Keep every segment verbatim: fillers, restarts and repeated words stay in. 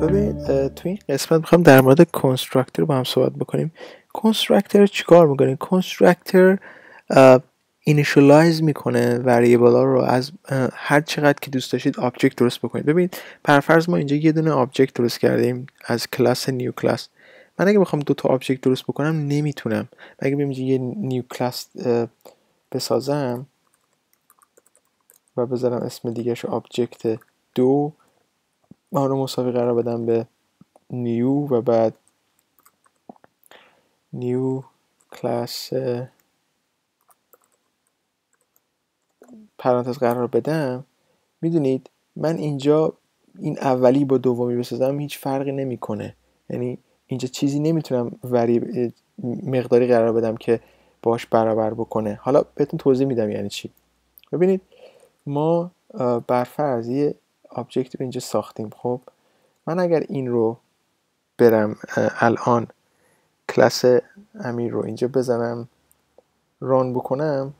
ببینید توی این قسمت میخوام در مورد کانستراکتور با هم صحبت بکنیم. کانستراکتور چیکار میکنه؟ کانستراکتور اینیشالایز میکنه وریبل ها رو از هر چقدر که دوست داشتید آبجکت درست بکنید. ببینید پرفرض ما اینجا یه دونه آبجکت درست کردیم از کلاس نیو کلاس. من اگه بخوام دو تا آبجکت درست بکنم نمیتونم. اگه بیام یه نیو کلاس بسازم و بذارم اسم دیگهش آبجکت دو، آن رو مساوی قرار بدم به نیو و بعد نیو کلاس پرانتز قرار بدم، میدونید من اینجا این اولی با دومی بسازم هیچ فرقی نمیکنه. یعنی اینجا چیزی نمیتونم وری مقداری قرار بدم که باش برابر بکنه. حالا بهتون توضیح میدم یعنی چی. ببینید ما بر فرض یه آبجکت رو اینجا ساختیم. خب من اگر این رو برم الان کلاس امیر رو اینجا بزنم ران بکنم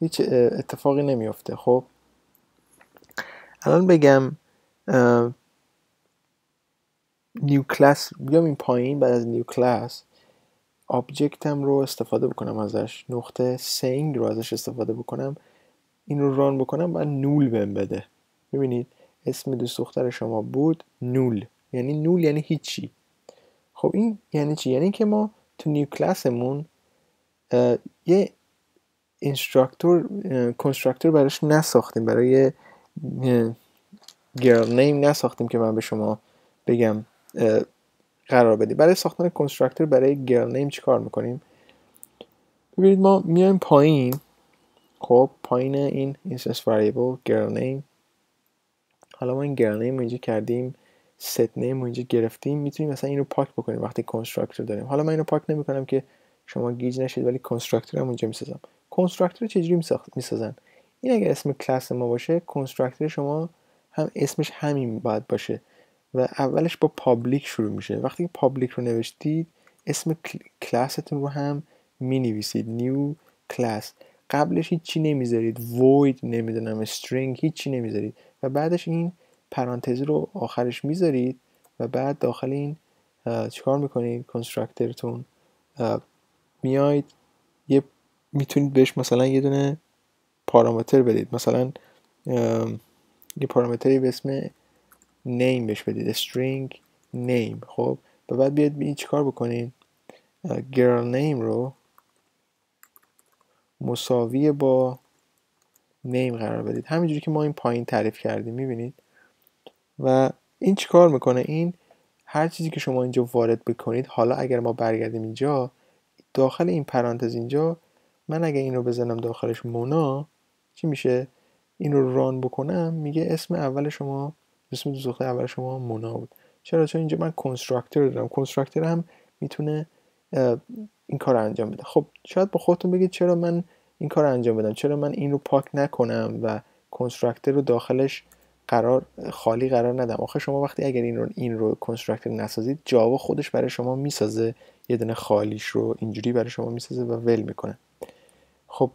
هیچ اتفاقی نمیفته. خب الان بگم نیو کلاس، بیام این پایین بعد از نیو کلاس آبجکتم رو استفاده بکنم ازش، نقطه سینگ رو ازش استفاده بکنم، این رو ران بکنم بعد نول بهم بده. ببینید اسم دوست دختر شما بود نول، یعنی نول یعنی هیچی. خب این یعنی چی؟ یعنی که ما تو نیو کلاسمون یه اینستراکتور کنستراکتور براش نساختیم، برای گرل نیم نساختیم که من به شما بگم قرار بدی. برای ساختن کنستراکتور برای گرل نیم چیکار میکنیم؟ ببینید ما میایم پایین، خب پایین این اینستنس وریبل گرل نیم. حالا ما این گرل نیم اینجا کردیم، ست نیم اینجا گرفتیم، میتونیم مثلا اینو پاک بکنیم وقتی کنستراکتور داریم. حالا من اینو پاک نمیکنم که شما گیج نشید، ولی کنستراکتور هم اونجا میسازم. کنستراکتور چجوری میسازن؟ این اگر اسم کلاس ما باشه کنستراکتور شما هم اسمش همین باید باشه و اولش با پابلیک شروع میشه. وقتی که پابلیک رو نوشتید اسم کلاستون رو هم مینویسید، نیو کلاس. قبلش هیچی نمیذارید، void نمیدونم string هیچی نمیذارید و بعدش این پرانتز رو آخرش میذارید و بعد داخل این چیکار میکنید؟ کنستراکتورتون میاید یه میتونید بهش مثلا یه دونه پارامتر بدید، مثلا یه پارامتری به اسم name بهش بدید، string name. خب و بعد بیاید این چیکار بکنید؟ girl name رو مساوی با name قرار بدید، همینجوری که ما این پایین تعریف کردیم. میبینید و این چیکار میکنه؟ این هر چیزی که شما اینجا وارد بکنید، حالا اگر ما برگردیم اینجا داخل این پرانتز اینجا، من اگه این رو بزنم داخلش مونا چی میشه؟ این رو ران بکنم میگه اسم اول شما، اسم دوست دختر اول شما مونا بود. چرا؟ چون اینجا من کنستراکتور دارم، کنستراکتور هم میتونه این کار رو انجام بده. خب شاید با خودتون بگید چرا من این کار رو انجام بدم، چرا من این رو پاک نکنم و کنستراکتور رو داخلش قرار خالی قرار ندم. آخه شما وقتی اگر این رو این رو کنستراکتور نسازید جاوا خودش برای شما میسازه یه دونه خالیش رو اینجوری برای شما میسازه و ول میکنه. خب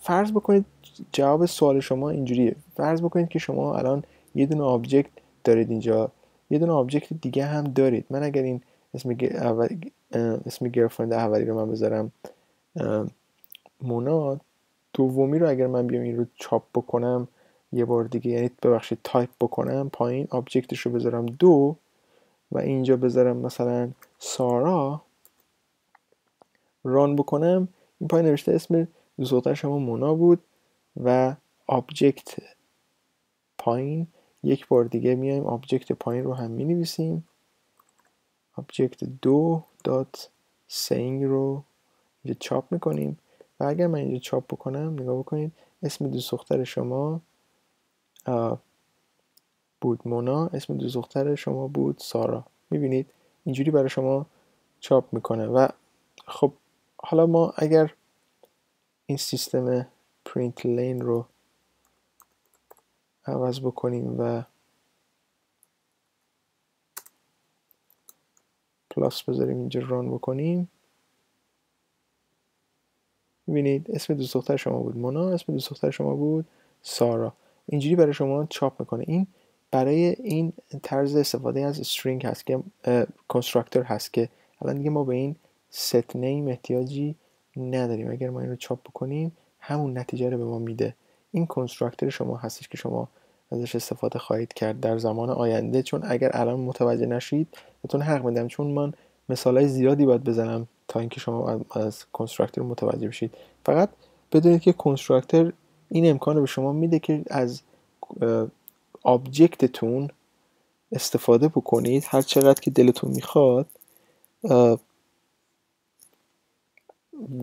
فرض بکنید جواب سوال شما اینجوریه، فرض بکنید که شما الان یه دونه آبجکت دارید اینجا، یه دونه آبجکت دیگه هم دارید. من اگر این اسم اول اسم گرفرند اولی رو من بذارم مونا، دومی رو اگر من بیام این رو چاپ بکنم یه بار دیگه، یعنی ببخشید تایپ بکنم پایین آبجکتش رو بذارم دو و اینجا بذارم مثلا سارا، ران بکنم این پایین نوشته اسم دوست دختر شما مونا بود و آبجکت پایین یک بار دیگه میایم آبجکت پایین رو هم می نویسیم، آبجکت دو دات سینگ رو اینجا چاپ میکنیم و اگر من اینجا چاپ بکنم نگاه بکنید اسم دوست دختر شما بود مونا، اسم دوست دختر شما بود سارا. میبینید اینجوری برای شما چاپ میکنه. و خب حالا ما اگر این سیستم پرینت لین رو عوض بکنیم و پلاس بذاریم اینجا ران بکنیم، میبینید اسم دوست دختر شما بود مونا، اسم دوست دختر شما بود سارا. اینجوری برای شما چاپ میکنه. این برای این طرز استفاده از string هست که constructor هست که الان دیگه ما به این set name احتیاجی نداریم. اگر ما این رو چاپ بکنیم همون نتیجه رو به ما میده. این constructor شما هستش که شما ازش استفاده خواهید کرد در زمان آینده، چون اگر الان متوجه نشید بهتون حق میدم، چون من مثالای زیادی باید بزنم تا اینکه شما از constructor متوجه بشید. فقط بدونید که constructor این امکان رو به شما میده که از آبجکتتون استفاده بکنید هر چقدر که دلتون میخواد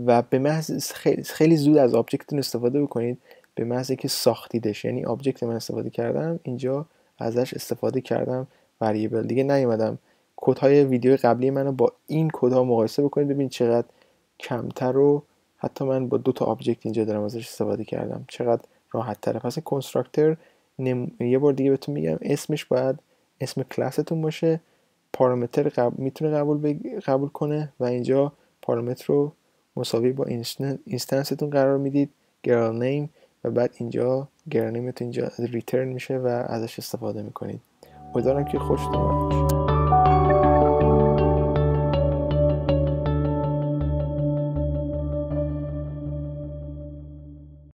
و به محض خیلی زود از آبجکتتون استفاده بکنید به محض اینکه ساختیدش. یعنی آبجکت من استفاده کردم، اینجا ازش استفاده کردم وریبل، دیگه نیومدم کدهای ویدیو قبلی منو با این کدها مقایسه بکنید ببینید چقدر کمتر رو، حتی من با دو تا آبجکت اینجا دارم ازش استفاده کردم، چقدر راحت تره. پس constructor نم... یه بار دیگه بهتون میگم اسمش باید اسم کلاستون باشه، پارامتر قب... میتونه قبول بگ... قبول کنه و اینجا پارامتر رو مساوی با اینستن... اینستنستون قرار میدید girl name و بعد اینجا girl nameتون اینجا return میشه و ازش استفاده میکنید. امیدوارم که خوشتون اومد.